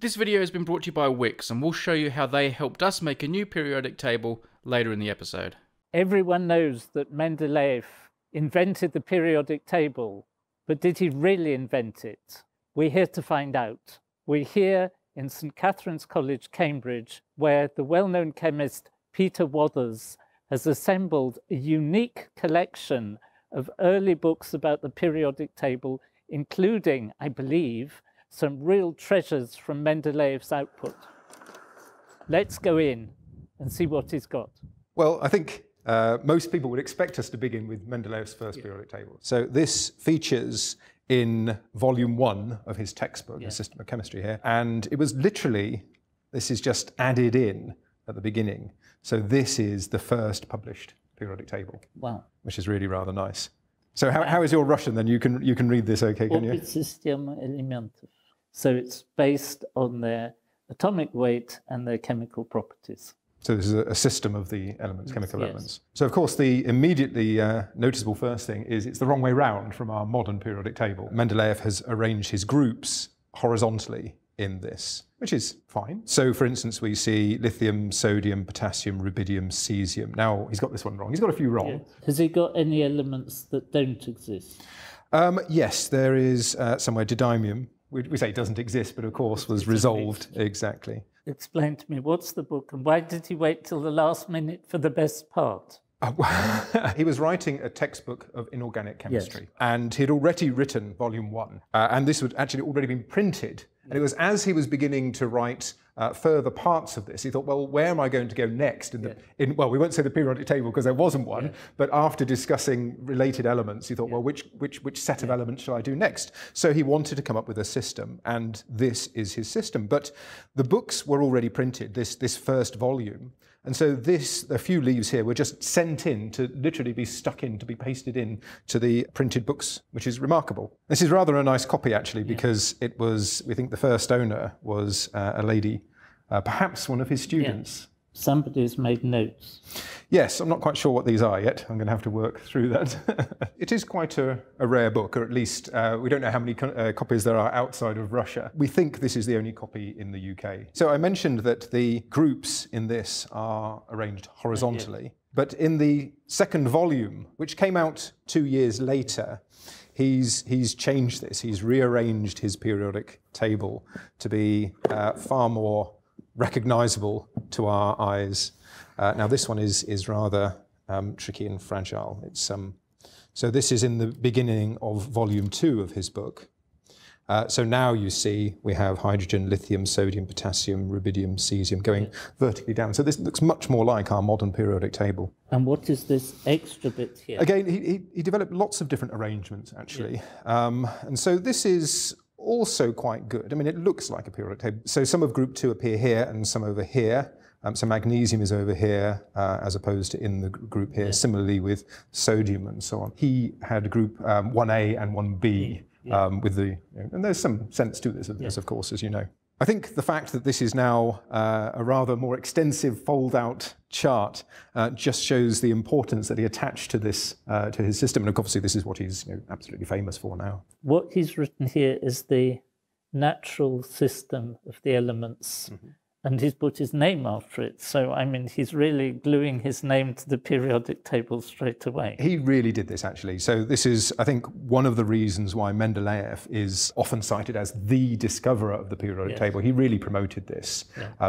This video has been brought to you by Wix, and we'll show you how they helped us make a new periodic table later in the episode. Everyone knows that Mendeleev invented the periodic table, but did he really invent it? We're here to find out. We're here in St. Catherine's College, Cambridge, where the well-known chemist Peter Wothers has assembled a unique collection of early books about the periodic table, including, I believe, some real treasures from Mendeleev's output. Let's go in and see what he's got. Well, I think most people would expect us to begin with Mendeleev's first periodic table. So this features in volume 1 of his textbook, The System of Chemistry here, and it was literally, this is just added in at the beginning. So this is the first published periodic table. Wow. Which is really rather nice. So how is your Russian then? You can read this okay, can you? So it's based on their atomic weight and their chemical properties. So this is a system of the elements, chemical elements. So of course the immediately noticeable first thing is it's the wrong way round from our modern periodic table. Mendeleev has arranged his groups horizontally in this, which is fine. So for instance, we see lithium, sodium, potassium, rubidium, cesium. Now he's got this one wrong. He's got a few wrong. Yeah. Has he got any elements that don't exist? Yes, there is somewhere didymium. We say it doesn't exist, but of course was resolved. Exactly. Explain to me, what's the book and why did he wait till the last minute for the best part? He was writing a textbook of inorganic chemistry, and he'd already written volume 1, and this had actually already been printed. And it was as he was beginning to write further parts of this, he thought, well, where am I going to go next? In the, well, we won't say the periodic table because there wasn't one, but after discussing related elements, he thought, well, which set of elements shall I do next? So he wanted to come up with a system, and this is his system. But the books were already printed, this first volume. And so this, a few leaves here, were just sent in to literally be stuck in, to be pasted in to the printed books, which is remarkable. This is rather a nice copy, actually, because it was, we think the first owner was a lady, perhaps one of his students. Somebody's made notes. Yes, I'm not quite sure what these are yet. I'm going to have to work through that. It is quite a rare book, or at least we don't know how many copies there are outside of Russia. We think this is the only copy in the UK. So I mentioned that the groups in this are arranged horizontally, but in the second volume, which came out 2 years later, he's changed this. He's rearranged his periodic table to be far more recognisable to our eyes. Now this one is rather tricky and fragile. It's so this is in the beginning of volume 2 of his book. So now you see we have hydrogen, lithium, sodium, potassium, rubidium, cesium going vertically down. So this looks much more like our modern periodic table. And what is this extra bit here? Again, he developed lots of different arrangements actually. And so this is also quite good. I mean, it looks like a periodic table. So some of group 2 appear here and some over here. So magnesium is over here as opposed to in the group here, similarly with sodium and so on. He had group 1A and 1B with the, and there's some sense to this, of course, as you know. I think the fact that this is now a rather more extensive fold-out chart just shows the importance that he attached to this, to his system, and obviously this is what he's absolutely famous for now. What he's written here is the natural system of the elements, and he's put his name after it. So, I mean, he's really gluing his name to the periodic table straight away. He really did this, actually. So this is, I think, one of the reasons why Mendeleev is often cited as the discoverer of the periodic table. He really promoted this.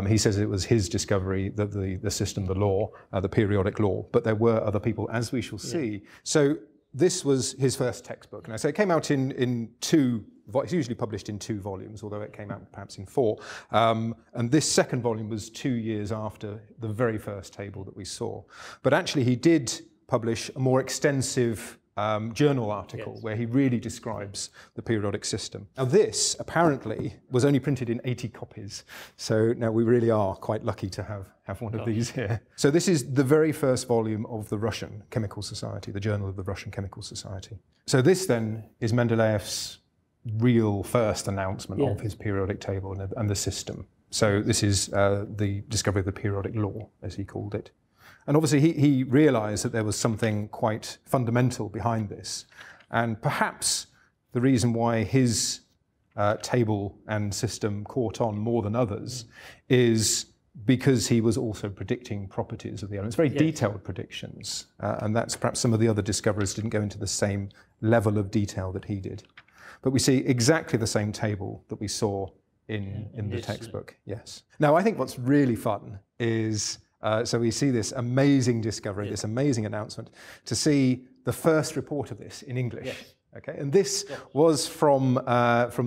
He says it was his discovery, the system, the law, the periodic law. But there were other people, as we shall see. So this was his first textbook. And I say it came out in two. It's usually published in 2 volumes, although it came out perhaps in 4. And this second volume was 2 years after the very first table that we saw. But actually he did publish a more extensive journal article where he really describes the periodic system. Now this, apparently, was only printed in 80 copies. So now we really are quite lucky to have one of these here. So this is the very first volume of the Russian Chemical Society, the Journal of the Russian Chemical Society. So this then is Mendeleev's real first announcement of his periodic table and the system. So this is the discovery of the periodic law, as he called it. And obviously he realised that there was something quite fundamental behind this. And perhaps the reason why his table and system caught on more than others is because he was also predicting properties of the elements, very detailed predictions. And that's perhaps some of the other discoverers didn't go into the same level of detail that he did. But we see exactly the same table that we saw in the textbook, yes. Now, I think what's really fun is, so we see this amazing discovery, this amazing announcement, to see the first report of this in English. Yes. Okay, and this was from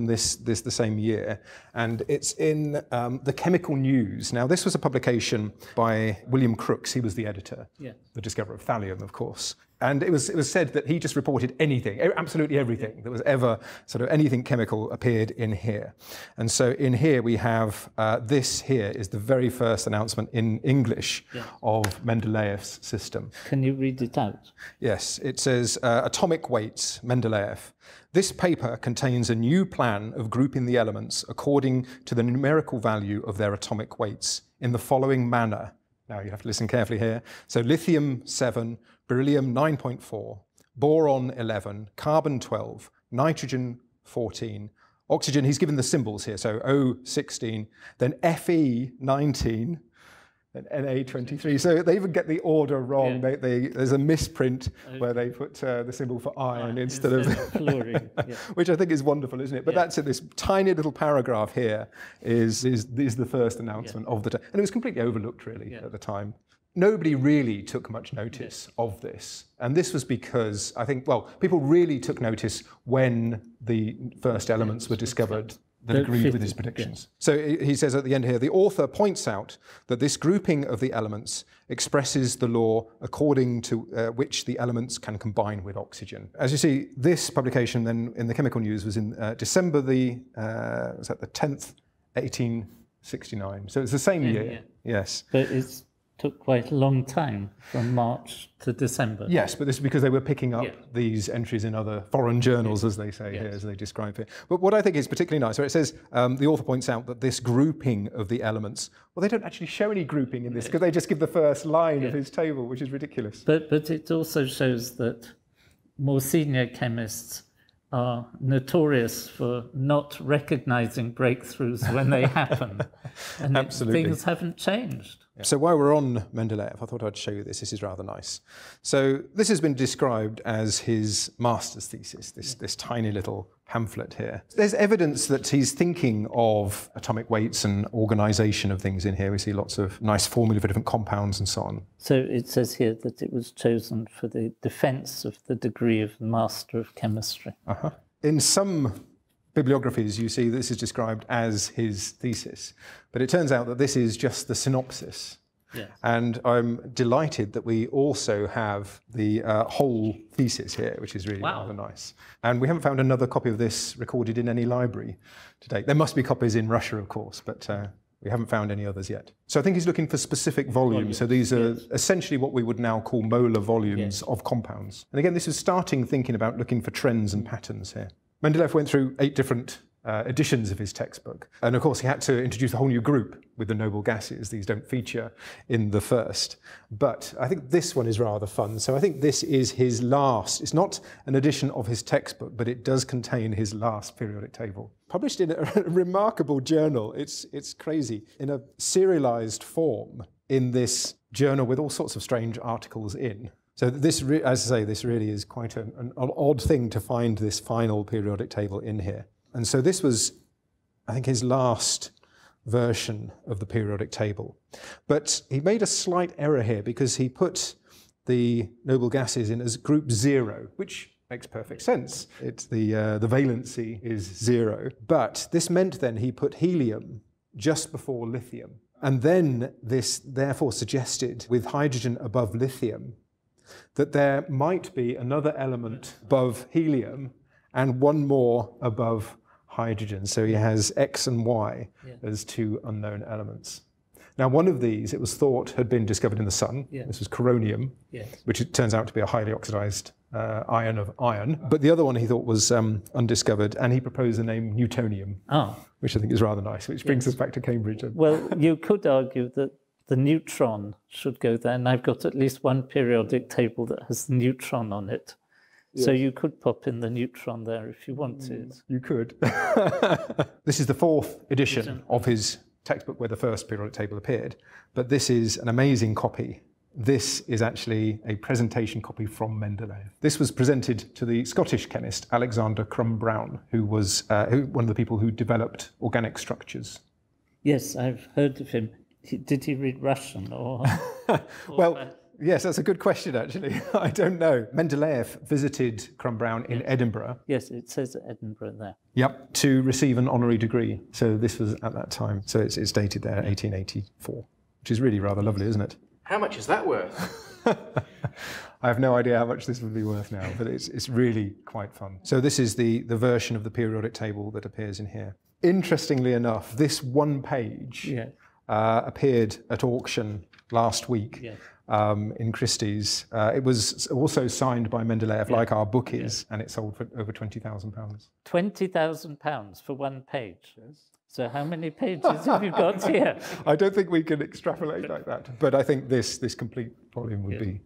this the same year, and it's in the Chemical News. Now, this was a publication by William Crookes. He was the editor, the discoverer of thallium, of course. And it was said that he just reported anything, absolutely everything that was ever sort of anything chemical appeared in here. And so in here we have this here is the very first announcement in English of Mendeleev's system. Can you read it out? Yes, it says atomic weights, Mendeleev. This paper contains a new plan of grouping the elements according to the numerical value of their atomic weights in the following manner. Now you have to listen carefully here. So lithium 7, beryllium 9.4, boron 11, carbon 12, nitrogen 14, oxygen, he's given the symbols here, so O 16, then Fe 19, then Na 23. So they even get the order wrong. Yeah. There's a misprint where they put the symbol for iron instead of fluorine, which I think is wonderful, isn't it? But that's it. This tiny little paragraph here is the first announcement of the day, and it was completely overlooked really at the time. Nobody really took much notice of this. And this was because, I think, well, people really took notice when the first elements were discovered that agreed with his predictions. So he says at the end here, the author points out that this grouping of the elements expresses the law according to which the elements can combine with oxygen. As you see, this publication then in the Chemical News was in December the, was that the 10th, 1869. So it's the same year, yes. But it's took quite a long time, from March to December. Yes, but this is because they were picking up these entries in other foreign journals, as they say here, as they describe here. But what I think is particularly nice, so it says, the author points out that this grouping of the elements, well, they don't actually show any grouping in this, because they just give the first line of his table, which is ridiculous. But it also shows that more senior chemists are notorious for not recognizing breakthroughs when they happen. And things haven't changed. So while we're on Mendeleev, I thought I'd show you this. This is rather nice. So this has been described as his master's thesis, this tiny little pamphlet here. There's evidence that he's thinking of atomic weights and organisation of things in here. We see lots of nice formulae for different compounds and so on. So it says here that it was chosen for the defence of the degree of Master of Chemistry. In some bibliographies, you see this is described as his thesis, but it turns out that this is just the synopsis. Yes. And I'm delighted that we also have the whole thesis here, which is really rather nice. And we haven't found another copy of this recorded in any library to date. There must be copies in Russia, of course, but we haven't found any others yet. So I think he's looking for specific volumes. So these are essentially what we would now call molar volumes of compounds. And again, this is starting thinking about looking for trends and patterns here. Mendeleev went through 8 different editions of his textbook. And of course, he had to introduce a whole new group with the noble gases. These don't feature in the first. But I think this one is rather fun. So I think this is his last. It's not an edition of his textbook, but it does contain his last periodic table. Published in a remarkable journal. It's crazy. In a serialized form in this journal with all sorts of strange articles in. So this, as I say, this really is quite an odd thing to find this final periodic table in here. And so this was, I think, his last version of the periodic table. But he made a slight error here because he put the noble gases in as group 0, which makes perfect sense. It's the valency is 0. But this meant then he put helium just before lithium. And then this therefore suggested, with hydrogen above lithium, that there might be another element above helium and one more above hydrogen. So he has X and Y as 2 unknown elements. Now, one of these, it was thought, had been discovered in the sun. This was coronium, which it turns out to be a highly oxidized ion of iron. But the other one he thought was undiscovered, and he proposed the name newtonium, which I think is rather nice, which brings us back to Cambridge. Well, you could argue that the neutron should go there, and I've got at least one periodic table that has neutron on it. Yes. So you could pop in the neutron there if you wanted. You could. This is the fourth edition of his textbook where the first periodic table appeared, but this is an amazing copy. This is actually a presentation copy from Mendeleev. This was presented to the Scottish chemist Alexander Crum-Brown, who was one of the people who developed organic structures. Yes, I've heard of him. Did he read Russian or? Well, yes, that's a good question, actually. I don't know. Mendeleev visited Crum-Brown in Edinburgh. Yes, it says Edinburgh there. Yep, to receive an honorary degree. So this was at that time. So it's dated there, 1884, which is really rather lovely, isn't it? How much is that worth? I have no idea how much this would be worth now, but it's really quite fun. So this is the version of the periodic table that appears in here. Interestingly enough, this one page appeared at auction last week in Christie's. It was also signed by Mendeleev, like our book is, and it sold for over £20,000. £20,000 for one page? Yes. So how many pages have you got here? I don't think we can extrapolate like that, but I think this complete volume would be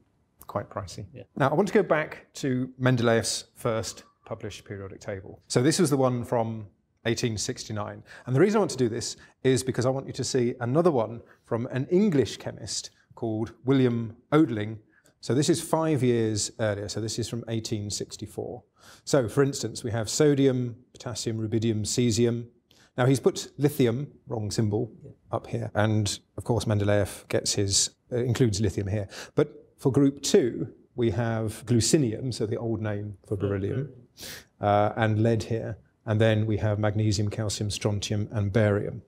quite pricey. Yeah. Now, I want to go back to Mendeleev's first published periodic table. So this was the one from 1869. And the reason I want to do this is because I want you to see another one from an English chemist called William Odling. So this is 5 years earlier, so this is from 1864. So, for instance, we have sodium, potassium, rubidium, cesium. Now, he's put lithium, wrong symbol, up here. And, of course, Mendeleev gets his, includes lithium here. But for group two, we have glucinium, so the old name for beryllium, and lead here. And then we have magnesium, calcium, strontium, and barium.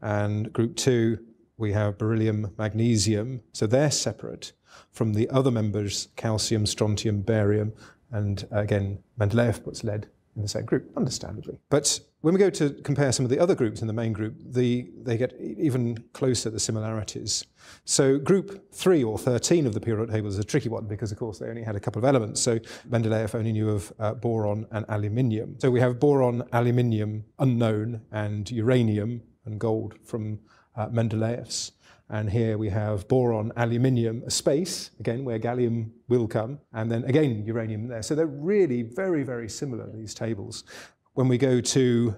And group two, we have beryllium, magnesium. So they're separate from the other members, calcium, strontium, barium. And, again, Mendeleev puts lead in the same group, understandably. But when we go to compare some of the other groups in the main group, they get even closer, the similarities. So group 3 or 13 of the periodic table is a tricky one because, of course, they only had a couple of elements. So Mendeleev only knew of boron and aluminium. So we have boron, aluminium, unknown, and uranium and gold from Mendeleev's. And here we have boron, aluminium, a space, again, where gallium will come, and then again, uranium there. So they're really very, very similar, these tables. When we go to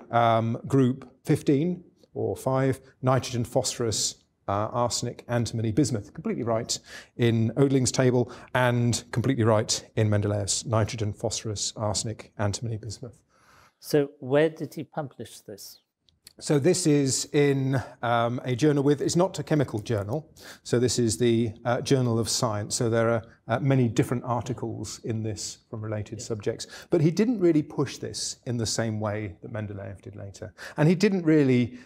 group 15 or 5, nitrogen, phosphorus, arsenic, antimony, bismuth, completely right in Odling's table and completely right in Mendeleev's. Nitrogen, phosphorus, arsenic, antimony, bismuth. So where did he publish this? So this is in a journal with, it's not a chemical journal, so this is the Journal of Science, so there are many different articles in this from related subjects. But he didn't really push this in the same way that Mendeleev did later. And he didn't really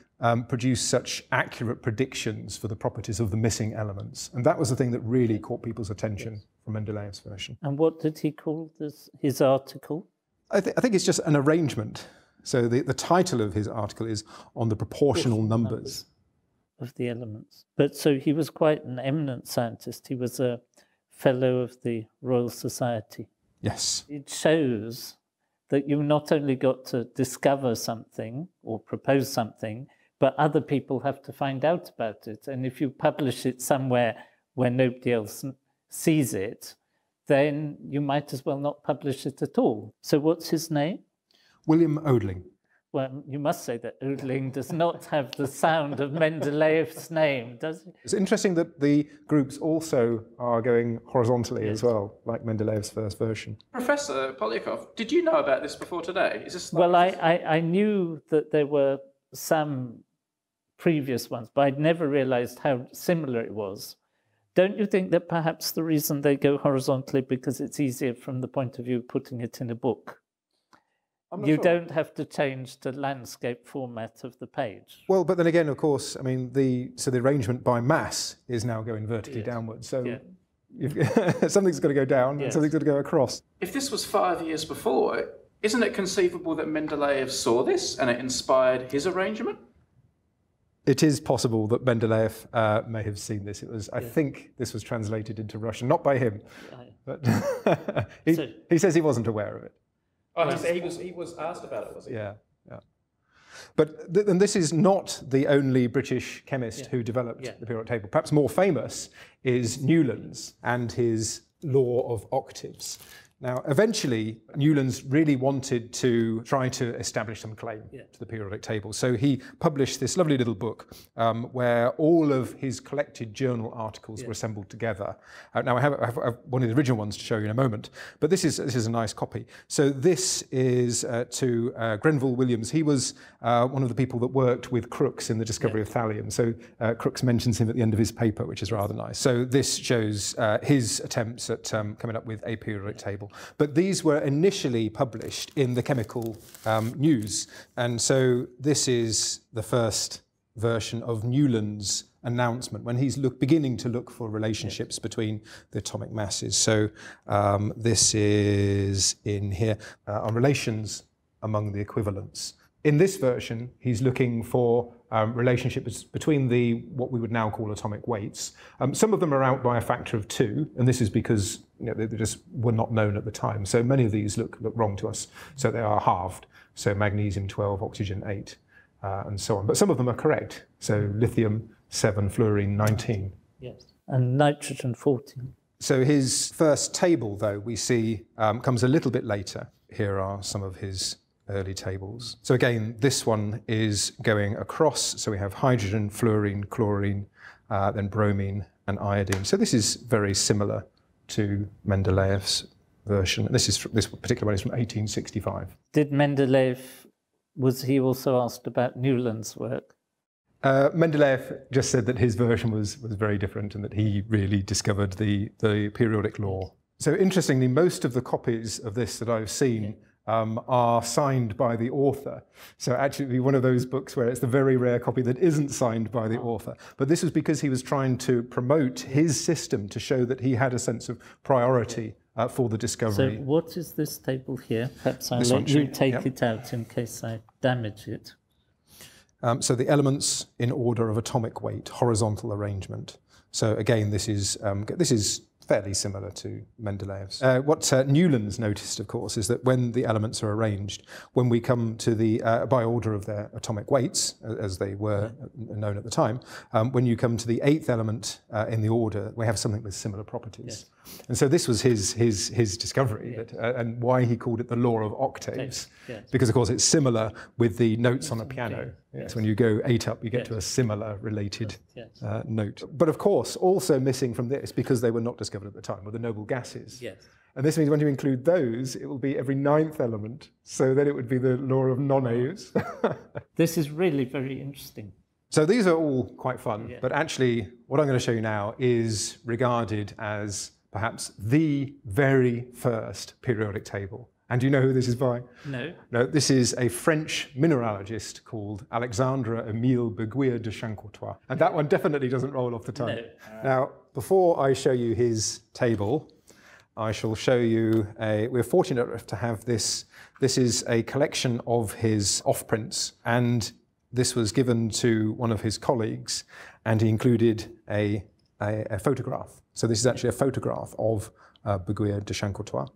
produce such accurate predictions for the properties of the missing elements. And that was the thing that really caught people's attention from Mendeleev's version. And what did he call this, his article? I think it's just an arrangement. So the title of his article is On the Proportional Numbers of the Elements. But so he was quite an eminent scientist. He was a fellow of the Royal Society. Yes. It shows that you not only got to discover something or propose something, but other people have to find out about it. And if you publish it somewhere where nobody else sees it, then you might as well not publish it at all. So what's his name? William Odling. Well, you must say that Odling does not have the sound of Mendeleev's name, does it? It's interesting that the groups also are going horizontally as well, like Mendeleev's first version. Professor Polyakov, did you know about this before today? Is this well, I knew that there were some previous ones, but I'd never realised how similar it was. Don't you think that perhaps the reason they go horizontally because it's easier from the point of view of putting it in a book? You don't have to change the landscape format of the page. Well, but then again, of course, I mean, so the arrangement by mass is now going vertically downwards. So something's got to go down and something's got to go across. If this was 5 years before, isn't it conceivable that Mendeleev saw this and it inspired his arrangement? It is possible that Mendeleev may have seen this. It was, I think this was translated into Russian, not by him, but he says he wasn't aware of it. Oh, he was asked about it, was he? Yeah, yeah. But and this is not the only British chemist who developed the periodic table. Perhaps more famous is Newlands and his law of octaves. Now, eventually, Newlands really wanted to try to establish some claim to the periodic table. So he published this lovely little book where all of his collected journal articles were assembled together. Now, I have one of the original ones to show you in a moment, but this is a nice copy. So this is to Grenville Williams. He was one of the people that worked with Crookes in the discovery of thallium. So Crookes mentions him at the end of his paper, which is rather nice. So this shows his attempts at coming up with a periodic table. But these were initially published in the Chemical News. And so this is the first version of Newland's announcement when he's beginning to look for relationships between the atomic masses. So this is in here on relations among the equivalents. In this version, he's looking for relationships between what we would now call atomic weights. Some of them are out by a factor of 2, and this is because they just were not known at the time. So many of these look wrong to us. So they are halved. So magnesium 12, oxygen 8, and so on. But some of them are correct. So lithium 7, fluorine 19. Yes, and nitrogen 14. So his first table, though, we see comes a little bit later. Here are some of his early tables. So again, this one is going across. So we have hydrogen, fluorine, chlorine, then bromine and iodine. So this is very similar to Mendeleev's version. This particular one is from 1865. Did Mendeleev, was he also asked about Newland's work? Mendeleev just said that his version was very different and that he really discovered the periodic law. So interestingly, most of the copies of this that I've seen are signed by the author. So actually it'd be one of those books where it's the very rare copy that isn't signed by the author. But this was because he was trying to promote his system to show that he had a sense of priority for the discovery. So what is this table here? Perhaps I'll let you take it out in case I damage it. So the elements in order of atomic weight, horizontal arrangement. So again, this is fairly similar to Mendeleev's. What Newlands noticed, of course, is that when the elements are arranged, when we come to the, by order of their atomic weights, as they were known at the time, when you come to the 8th element in the order, we have something with similar properties. Yes. And so this was his discovery, that, and why he called it the law of octaves, because, of course, it's similar with the notes on a piano. Yes, when you go 8 up, you get to a similar related note. But of course, also missing from this, because they were not discovered at the time, were the noble gases. Yes. And this means when you include those, it will be every 9th element. So then it would be the law of nonaves. This is really very interesting. So these are all quite fun, but actually what I'm going to show you now is regarded as perhaps the very first periodic table. And do you know who this is by? No. No, this is a French mineralogist called Alexandre-Emile Béguyer de Chancourtois. And that one definitely doesn't roll off the tongue. No. Now, before I show you his table, I shall show you we're fortunate enough to have this. This is a collection of his offprints, and this was given to one of his colleagues, and he included a photograph. So this is actually a photograph of Béguyer de Chancourtois.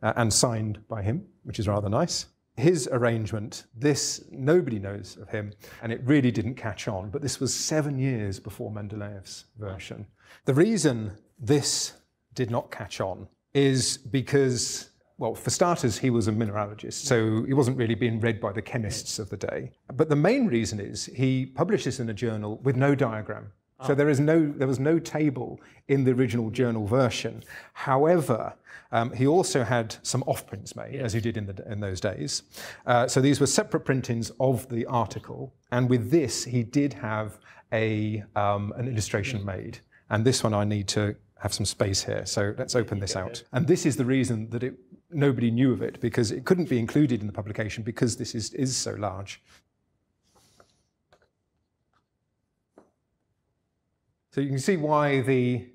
And signed by him, which is rather nice. His arrangement, this, nobody knows of him, and it really didn't catch on, but this was 7 years before Mendeleev's version. The reason this did not catch on is because, well, for starters, he was a mineralogist, so he wasn't really being read by the chemists of the day. But the main reason is he published this in a journal with no diagram. So there was no table in the original journal version. However, he also had some off-prints made, as you did in those days. So these were separate printings of the article, and with this he did have an illustration made. And this one I need to have some space here, so let's open this out. And this is the reason that nobody knew of it, because it couldn't be included in the publication because this is so large. So you can see why the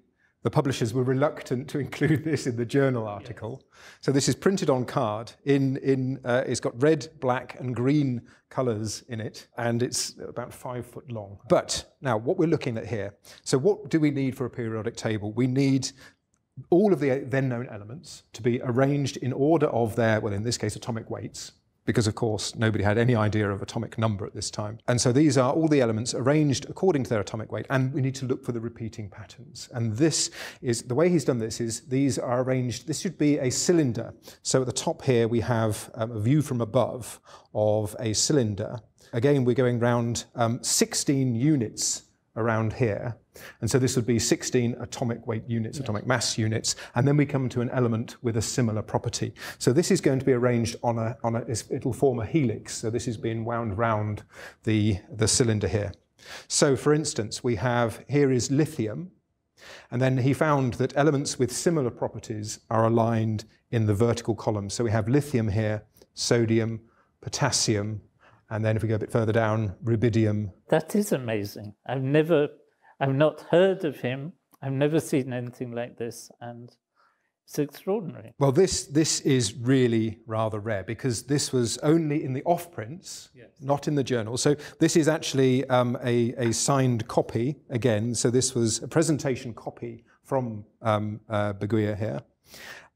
publishers were reluctant to include this in the journal article. So this is printed on card. It's got red, black and green colours in it, and it's about 5 foot long. But now what we're looking at here, so what do we need for a periodic table? We need all of the then known elements to be arranged in order of their, well in this case, atomic weights. because, of course, nobody had any idea of atomic number at this time. And so these are all the elements arranged according to their atomic weight, and we need to look for the repeating patterns. And this is, the way he's done this is, these are arranged, this should be a cylinder. So at the top here we have a view from above of a cylinder. Again, we're going round 16 units around here. And so this would be 16 atomic weight units, atomic mass units, and then we come to an element with a similar property. So this is going to be arranged on a, it'll form a helix. So this is being wound round the cylinder here. So for instance, we have, here is lithium, and then he found that elements with similar properties are aligned in the vertical column. So we have lithium here, sodium, potassium, and then if we go a bit further down, rubidium. That is amazing. I've not heard of him. I've never seen anything like this, and it's extraordinary. Well, this is really rather rare because this was only in the off-prints, not in the journal. So this is actually a signed copy again. So this was a presentation copy from Béguyer here.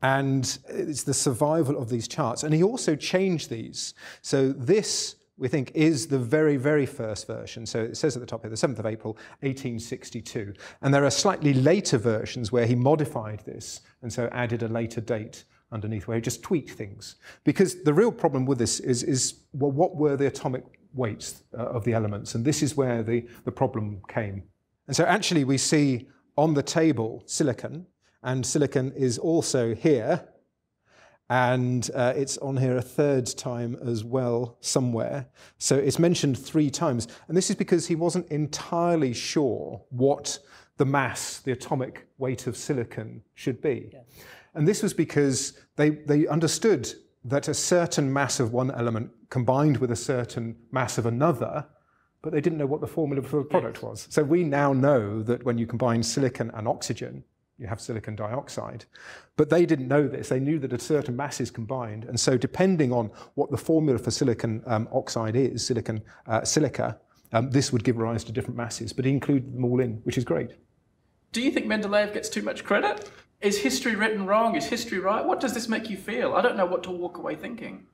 And it's the survival of these charts. And he also changed these. So this, we think, is the very, very first version. So it says at the top here, the 7th of April, 1862. And there are slightly later versions where he modified this and so added a later date underneath where he just tweaked things. Because the real problem with this is well, what were the atomic weights of the elements? And this is where the problem came. And so actually we see on the table silicon, and silicon is also here. And it's on here a third time as well somewhere. So it's mentioned three times. And this is because he wasn't entirely sure what the mass, the atomic weight of silicon should be. Yeah. And this was because they understood that a certain mass of one element combined with a certain mass of another, but they didn't know what the formula for the product was. So we now know that when you combine silicon and oxygen, you have silicon dioxide. But they didn't know this. They knew that a certain mass is combined. And so depending on what the formula for silicon oxide is, silica, this would give rise to different masses. But he included them all in, which is great. Do you think Mendeleev gets too much credit? Is history written wrong? Is history right? What does this make you feel? I don't know what to walk away thinking.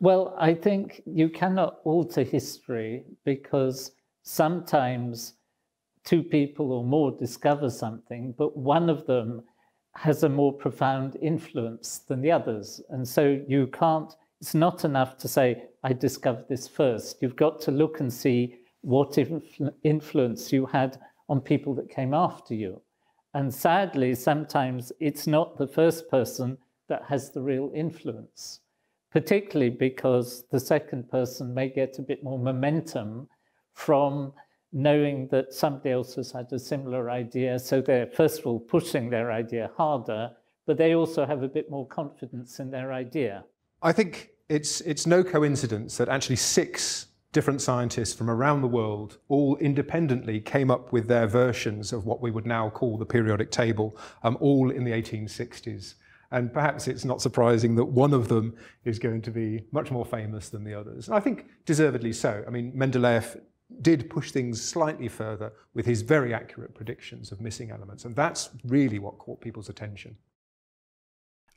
Well, I think you cannot alter history because sometimes two people or more discover something, but one of them has a more profound influence than the others. And so you can't, it's not enough to say, I discovered this first. You've got to look and see what influence you had on people that came after you. And sadly, sometimes it's not the first person that has the real influence, particularly because the second person may get a bit more momentum from knowing that somebody else has had a similar idea, so they're first of all pushing their idea harder, but they also have a bit more confidence in their idea. I think it's no coincidence that actually 6 different scientists from around the world all independently came up with their versions of what we would now call the periodic table, all in the 1860s. And perhaps it's not surprising that one of them is going to be much more famous than the others. And I think deservedly so. I mean, Mendeleev did push things slightly further with his very accurate predictions of missing elements. And that's really what caught people's attention.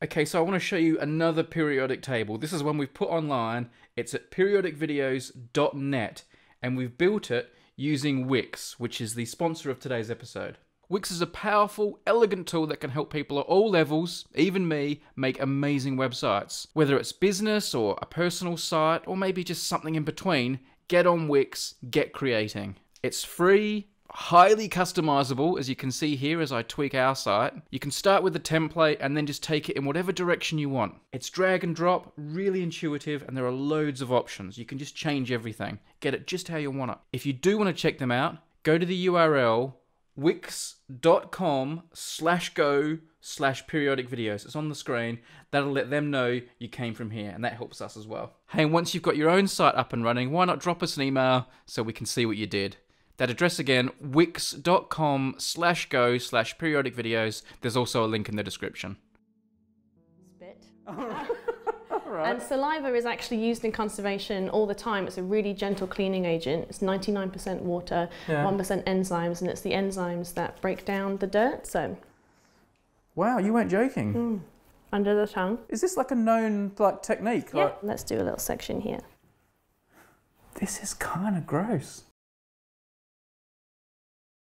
Okay, so I want to show you another periodic table. This is one we've put online. It's at periodicvideos.net, and we've built it using Wix, which is the sponsor of today's episode. Wix is a powerful, elegant tool that can help people at all levels, even me, make amazing websites. Whether it's business or a personal site or maybe just something in between, get on Wix, get creating. It's free, highly customizable, as you can see here as I tweak our site. You can start with the template and then just take it in whatever direction you want. It's drag and drop, really intuitive, and there are loads of options. You can just change everything, get it just how you want it. If you do want to check them out, go to the URL wix.com/go/periodicvideos. It's on the screen. That'll let them know you came from here, and that helps us as well. Hey, and once you've got your own site up and running, why not drop us an email so we can see what you did? That address again, wix.com/go/periodicvideos. There's also a link in the description. Spit. Right. And saliva is actually used in conservation all the time. It's a really gentle cleaning agent. It's 99% water, 1% enzymes, and it's the enzymes that break down the dirt. So, wow, you weren't joking. Mm. under the tongue. Is this like a known technique? Yeah, let's do a little section here. This is kind of gross.